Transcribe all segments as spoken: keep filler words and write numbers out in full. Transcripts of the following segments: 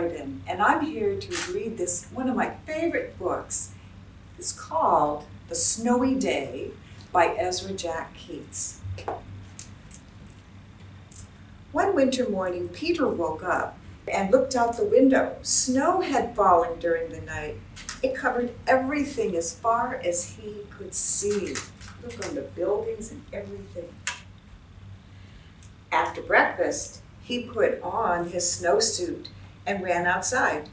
Boyden, and I'm here to read this, one of my favorite books. It's called The Snowy Day by Ezra Jack Keats. One winter morning, Peter woke up and looked out the window. Snow had fallen during the night. It covered everything as far as he could see. Look on the buildings and everything. After breakfast, he put on his snowsuit and ran outside.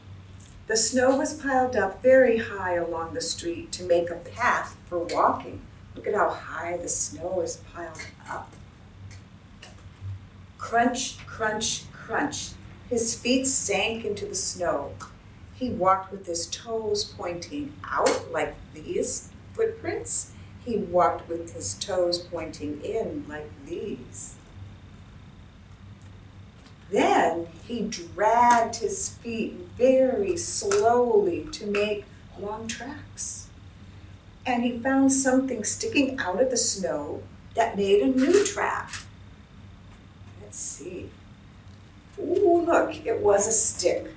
The snow was piled up very high along the street to make a path for walking. Look at how high the snow is piled up. Crunch, crunch, crunch. His feet sank into the snow. He walked with his toes pointing out like these footprints. He walked with his toes pointing in like these. Then he dragged his feet very slowly to make long tracks. And he found something sticking out of the snow that made a new track. Let's see. Ooh, look, it was a stick.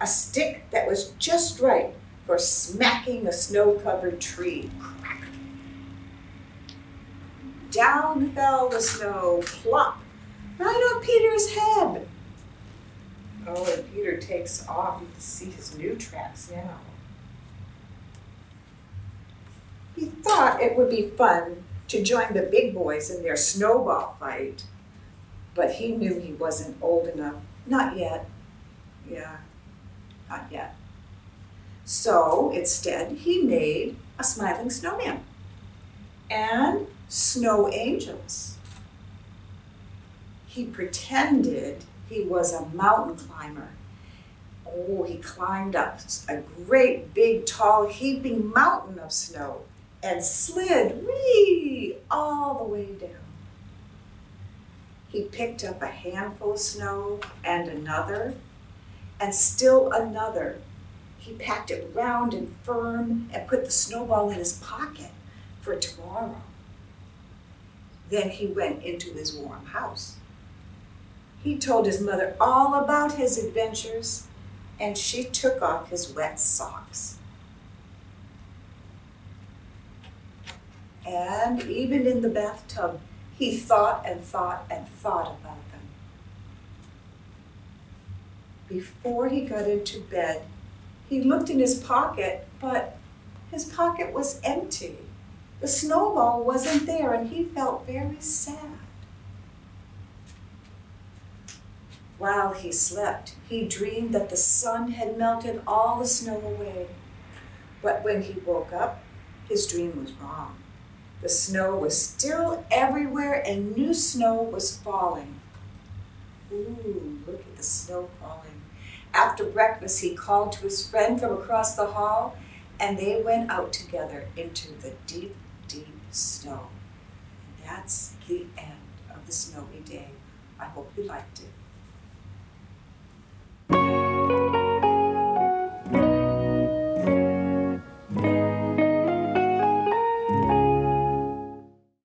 A stick that was just right for smacking a snow-covered tree. Crack. Down fell the snow, plop, right on Peter's head. Oh, and Peter takes off. You can see his new tracks now. He thought it would be fun to join the big boys in their snowball fight, but he knew he wasn't old enough. Not yet. Yeah, not yet. So instead, he made a smiling snowman and snow angels. He pretended he was a mountain climber. Oh, he climbed up a great, big, tall, heaping mountain of snow and slid, whee, all the way down. He picked up a handful of snow and another and still another. He packed it round and firm and put the snowball in his pocket for tomorrow. Then he went into his warm house. He told his mother all about his adventures, and she took off his wet socks. And even in the bathtub, he thought and thought and thought about them. Before he got into bed, he looked in his pocket, but his pocket was empty. The snowball wasn't there, and he felt very sad. While he slept, he dreamed that the sun had melted all the snow away. But when he woke up, his dream was wrong. The snow was still everywhere and new snow was falling. Ooh, look at the snow falling. After breakfast, he called to his friend from across the hall, and they went out together into the deep, deep snow. That's the end of The Snowy Day. I hope you liked it.